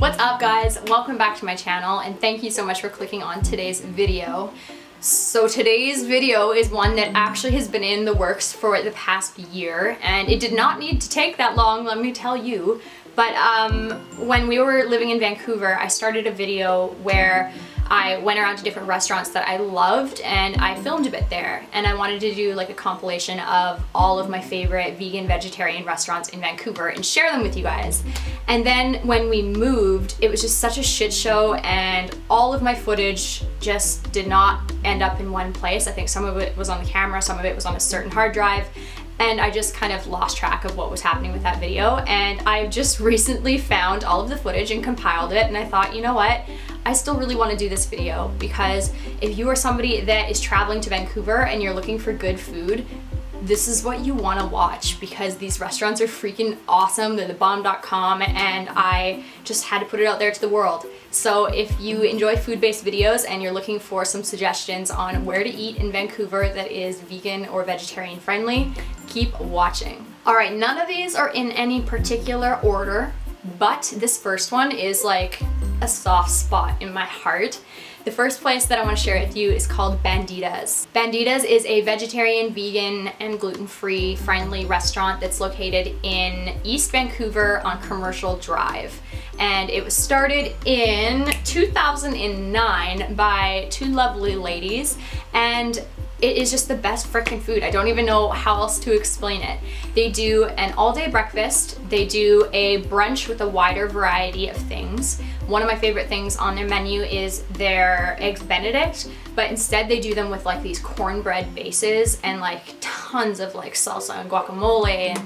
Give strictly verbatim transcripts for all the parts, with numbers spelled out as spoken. What's up guys, welcome back to my channel and thank you so much for clicking on today's video. So today's video is one that actually has been in the works for the past year and it did not need to take that long, let me tell you. But um, when we were living in Vancouver, I started a video where I went around to different restaurants that I loved and I filmed a bit there, and I wanted to do like a compilation of all of my favorite vegan, vegetarian restaurants in Vancouver and share them with you guys. And then when we moved, it was just such a shit show and all of my footage just did not end up in one place. I think some of it was on the camera, some of it was on a certain hard drive, and I just kind of lost track of what was happening with that video. And I've just recently found all of the footage and compiled it, and I thought, you know what? I still really want to do this video, because if you are somebody that is traveling to Vancouver and you're looking for good food, this is what you want to watch, because these restaurants are freaking awesome. They're the bomb dot com, and I just had to put it out there to the world. So if you enjoy food-based videos and you're looking for some suggestions on where to eat in Vancouver that is vegan or vegetarian friendly, keep watching. Alright, none of these are in any particular order, but this first one is like a soft spot in my heart. The first place that I want to share with you is called Bandidas. Bandidas is a vegetarian, vegan, and gluten-free friendly restaurant that's located in East Vancouver on Commercial Drive. And it was started in two thousand nine by two lovely ladies, and it is just the best frickin' food. I don't even know how else to explain it. They do an all-day breakfast, they do a brunch with a wider variety of things. One of my favorite things on their menu is their Eggs Benedict, but instead they do them with like these cornbread bases and like tons of like salsa and guacamole, and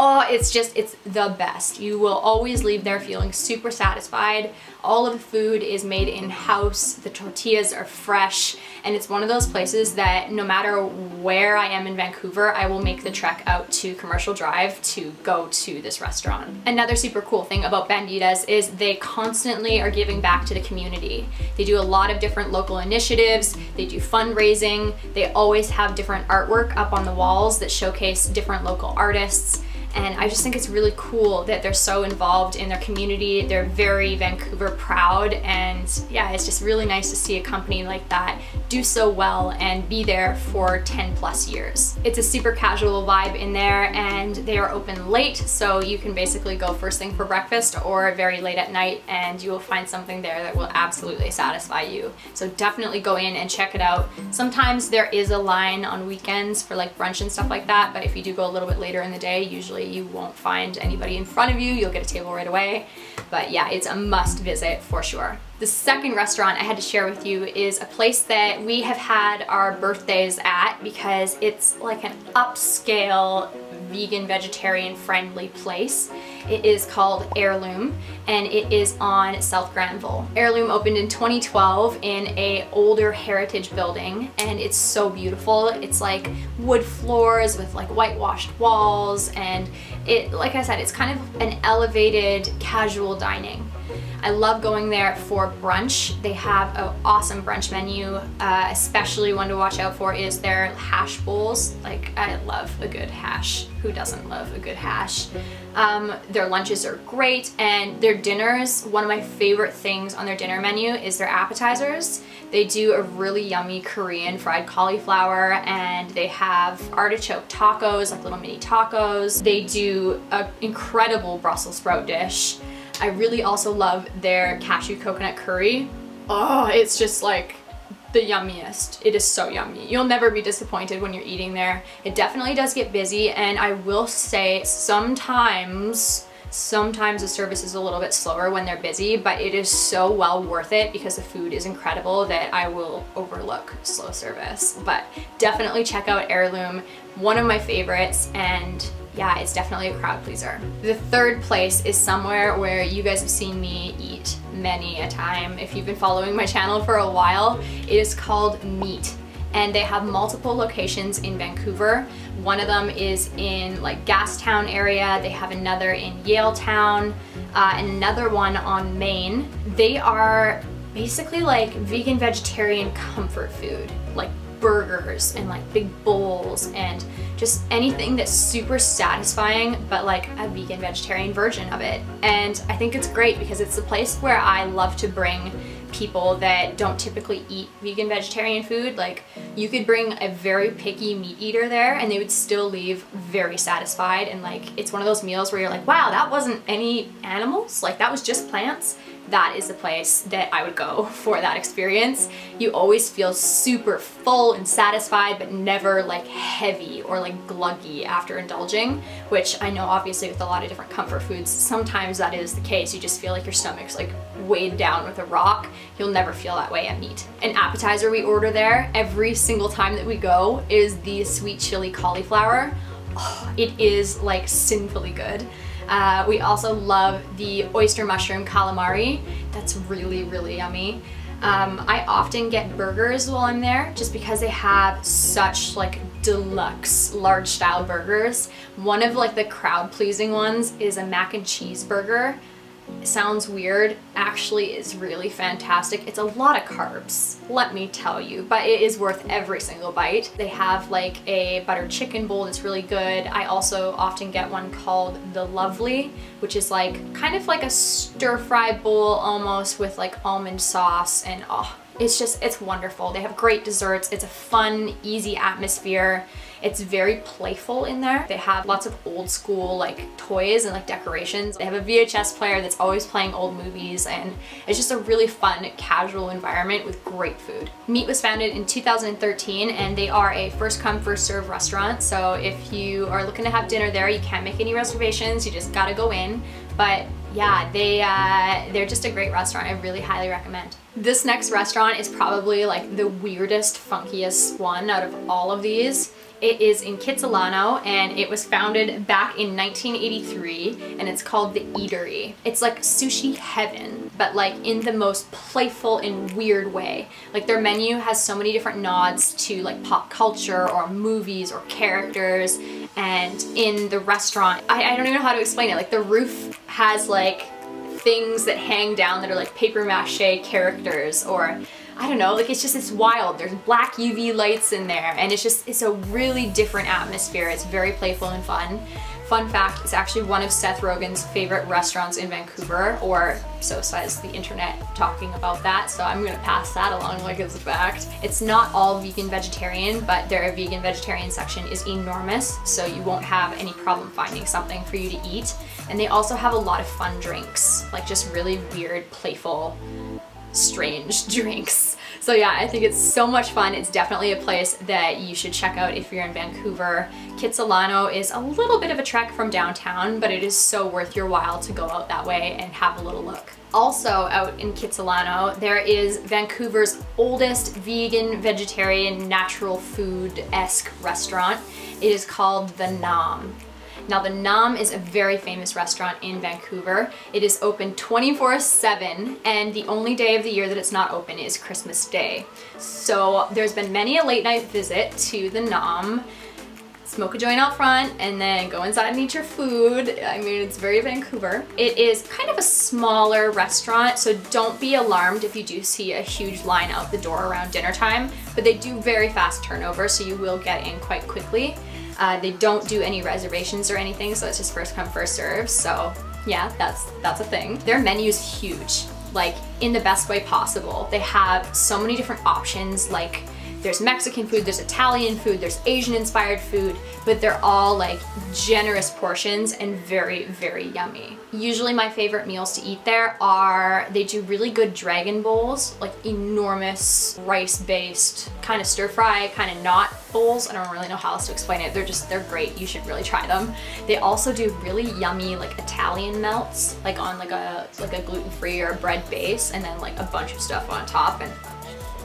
oh, it's just, it's the best. You will always leave there feeling super satisfied. All of the food is made in-house, the tortillas are fresh, and it's one of those places that no matter where I am in Vancouver, I will make the trek out to Commercial Drive to go to this restaurant. Another super cool thing about Bandidas is they constantly are giving back to the community. They do a lot of different local initiatives, they do fundraising, they always have different artwork up on the walls that showcase different local artists. And I just think it's really cool that they're so involved in their community. They're very Vancouver proud, and yeah, it's just really nice to see a company like that do so well and be there for ten plus years. It's a super casual vibe in there, and they are open late, so you can basically go first thing for breakfast or very late at night, and you will find something there that will absolutely satisfy you. So definitely go in and check it out. Sometimes there is a line on weekends for like brunch and stuff like that, but if you do go a little bit later in the day, usually you won't find anybody in front of you, you'll get a table right away. But yeah, it's a must visit for sure. The second restaurant I had to share with you is a place that we have had our birthdays at, because it's like an upscale vegan, vegetarian friendly place. It is called Heirloom, and it is on South Granville. Heirloom opened in twenty twelve in a older heritage building, and it's so beautiful. It's like wood floors with like whitewashed walls, and it, like I said, it's kind of an elevated casual dining. I love going there for brunch. They have an awesome brunch menu, uh, especially one to watch out for is their hash bowls. Like, I love a good hash. Who doesn't love a good hash? Um, their lunches are great, and their dinners, one of my favorite things on their dinner menu is their appetizers. They do a really yummy Korean fried cauliflower, and they have artichoke tacos, like little mini tacos. They do an incredible Brussels sprout dish. I really also love their cashew coconut curry. Oh, it's just like the yummiest. It is so yummy. You'll never be disappointed when you're eating there. It definitely does get busy, and I will say sometimes, sometimes the service is a little bit slower when they're busy, but it is so well worth it because the food is incredible that I will overlook slow service. But definitely check out Heirloom, one of my favorites, and yeah, it's definitely a crowd pleaser. The third place is somewhere where you guys have seen me eat many a time. If you've been following my channel for a while, it is called Meat. And they have multiple locations in Vancouver. One of them is in like Gastown area, they have another in Yale Town, uh, and another one on Main. They are basically like vegan, vegetarian comfort food. Like burgers and like big bowls and just anything that's super satisfying, but like a vegan vegetarian version of it. And I think it's great because it's the place where I love to bring people that don't typically eat vegan vegetarian food. Like, you could bring a very picky meat eater there and they would still leave very satisfied, and like it's one of those meals where you're like, wow, that wasn't any animals, like that was just plants. That is the place that I would go for that experience. You always feel super full and satisfied, but never like heavy or like gluggy after indulging, which I know obviously with a lot of different comfort foods, sometimes that is the case. You just feel like your stomach's like weighed down with a rock. You'll never feel that way at Meat. An appetizer we order there every single time that we go is the sweet chili cauliflower. Oh, it is like sinfully good. Uh, we also love the oyster mushroom calamari. That's really, really yummy. Um, I often get burgers while I'm there just because they have such like deluxe large style burgers. One of like the crowd pleasing ones is a mac and cheese burger. It sounds weird, actually is really fantastic. It's a lot of carbs, let me tell you, but it is worth every single bite. They have like a buttered chicken bowl that's really good. I also often get one called The Lovely, which is like kind of like a stir-fry bowl almost with like almond sauce, and oh, it's just, it's wonderful. They have great desserts. It's a fun, easy atmosphere. It's very playful in there. They have lots of old school like toys and like decorations. They have a V H S player that's always playing old movies, and it's just a really fun, casual environment with great food. Meat was founded in two thousand thirteen and they are a first come, first serve restaurant. So if you are looking to have dinner there, you can't make any reservations, you just gotta go in. But yeah, they, uh, they're just a great restaurant. I really highly recommend. This next restaurant is probably like the weirdest, funkiest one out of all of these. It is in Kitsilano and it was founded back in nineteen eighty-three and it's called The Eatery. It's like sushi heaven, but like in the most playful and weird way. Like their menu has so many different nods to like pop culture or movies or characters, and in the restaurant, I, I don't even know how to explain it. Like the roof has like things that hang down that are like paper mache characters, or I don't know, like it's just, it's wild. There's black U V lights in there and it's just, it's a really different atmosphere. It's very playful and fun. Fun fact, it's actually one of Seth Rogen's favorite restaurants in Vancouver, or so says the internet talking about that, so I'm gonna pass that along like it's a fact. It's not all vegan vegetarian, but their vegan vegetarian section is enormous, so you won't have any problem finding something for you to eat. And they also have a lot of fun drinks, like just really weird, playful, strange drinks. So yeah, I think it's so much fun. It's definitely a place that you should check out if you're in Vancouver. Kitsilano is a little bit of a trek from downtown, but it is so worth your while to go out that way and have a little look. Also out in Kitsilano, there is Vancouver's oldest vegan, vegetarian, natural food-esque restaurant. It is called The Naam. Now The Naam is a very famous restaurant in Vancouver. It is open twenty-four seven, and the only day of the year that it's not open is Christmas Day. So there's been many a late night visit to The Naam. Smoke a joint out front and then go inside and eat your food. I mean, it's very Vancouver. It is kind of a smaller restaurant, so don't be alarmed if you do see a huge line out the door around dinner time, but they do very fast turnover, so you will get in quite quickly. Uh, they don't do any reservations or anything, so it's just first come, first serve. So yeah, that's that's a thing. Their menu is huge, like in the best way possible. They have so many different options. Like there's Mexican food, there's Italian food, there's Asian-inspired food, but they're all like generous portions and very, very yummy. Usually my favorite meals to eat there are, they do really good dragon bowls, like enormous rice-based kind of stir-fry, kind of not bowls. I don't really know how else to explain it. They're just, they're great. You should really try them. They also do really yummy like Italian melts, like on like a, like a gluten-free or a bread base, and then like a bunch of stuff on top, and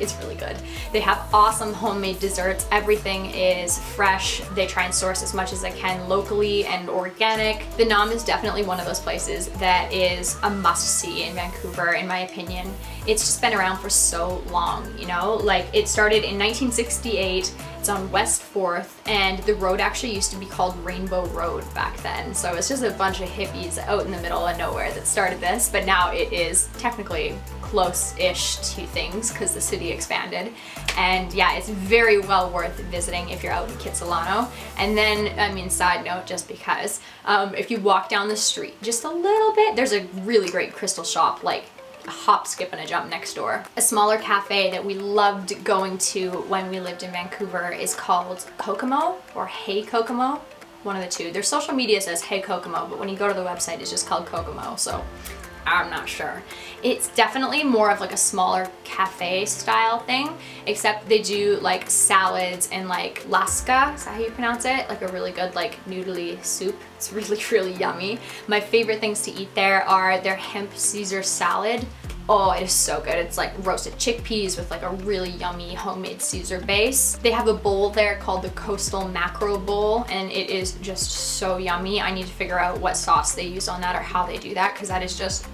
it's really good. They have awesome homemade desserts. Everything is fresh. They try and source as much as they can locally and organic. The Naam is definitely one of those places that is a must-see in Vancouver, in my opinion. It's just been around for so long, you know? Like, it started in nineteen sixty-eight. It's on West fourth, and the road actually used to be called Rainbow Road back then. So it's just a bunch of hippies out in the middle of nowhere that started this, but now it is technically close-ish to things because the city expanded. And yeah, it's very well worth visiting if you're out in Kitsilano. And then, I mean, side note, just because, um, if you walk down the street just a little bit, there's a really great crystal shop, like a hop, skip, and a jump next door. A smaller cafe that we loved going to when we lived in Vancouver is called Kokomo, or Hey Kokomo, one of the two. Their social media says Hey Kokomo, but when you go to the website, it's just called Kokomo, so I'm not sure. It's definitely more of like a smaller cafe style thing, except they do like salads and like lasca, is that how you pronounce it? Like a really good like noodly soup. It's really, really yummy. My favorite things to eat there are their hemp Caesar salad. Oh, it is so good. It's like roasted chickpeas with like a really yummy homemade Caesar base. They have a bowl there called the Coastal Mackerel Bowl, and it is just so yummy. I need to figure out what sauce they use on that or how they do that, because that is just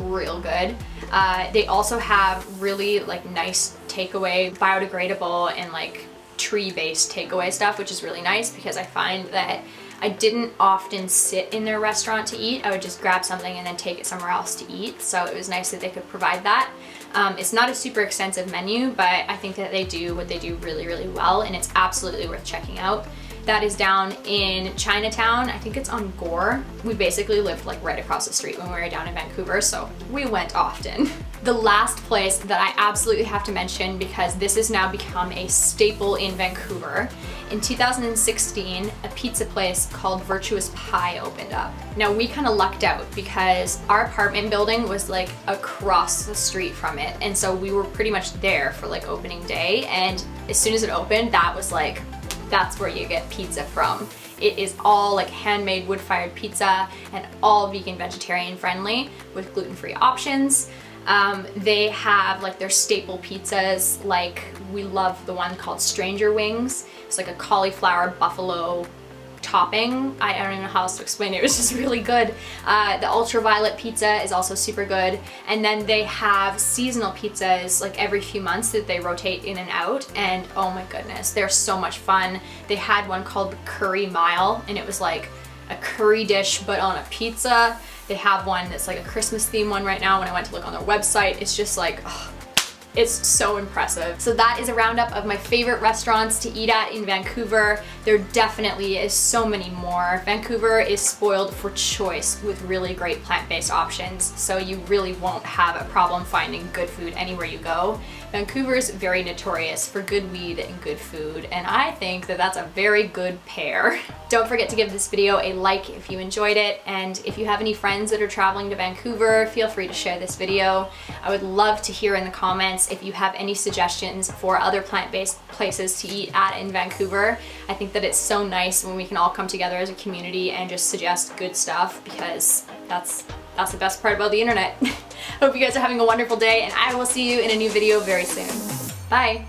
real good. Uh, they also have really like nice takeaway, biodegradable and like tree-based takeaway stuff, which is really nice because I find that I didn't often sit in their restaurant to eat. I would just grab something and then take it somewhere else to eat. So it was nice that they could provide that. Um, it's not a super extensive menu, but I think that they do what they do really, really well, and it's absolutely worth checking out. That is down in Chinatown. I think it's on Gore. We basically lived like right across the street when we were down in Vancouver, so we went often. The last place that I absolutely have to mention, because this has now become a staple in Vancouver, in two thousand sixteen, a pizza place called Virtuous Pie opened up. Now we kind of lucked out because our apartment building was like across the street from it, and so we were pretty much there for like opening day, and as soon as it opened, that was like, that's where you get pizza from. It is all like handmade wood-fired pizza and all vegan, vegetarian friendly with gluten-free options. Um, they have like their staple pizzas, like we love the one called Stranger Wings. It's like a cauliflower buffalo topping. I don't even know how else to explain it. It was just really good. Uh, the ultraviolet pizza is also super good. And then they have seasonal pizzas like every few months that they rotate in and out. And oh my goodness, they're so much fun. They had one called the Curry Mile, and it was like a curry dish but on a pizza. They have one that's like a Christmas theme one right now. When I went to look on their website, it's just like, oh, it's so impressive. So that is a roundup of my favorite restaurants to eat at in Vancouver. There definitely is so many more. Vancouver is spoiled for choice with really great plant-based options, so you really won't have a problem finding good food anywhere you go. Vancouver is very notorious for good weed and good food, and I think that that's a very good pair. Don't forget to give this video a like if you enjoyed it, and if you have any friends that are traveling to Vancouver, feel free to share this video. I would love to hear in the comments if you have any suggestions for other plant-based places to eat at in Vancouver. I think that it's so nice when we can all come together as a community and just suggest good stuff, because that's that's the best part about the internet. Hope you guys are having a wonderful day, and I will see you in a new video very soon. Bye!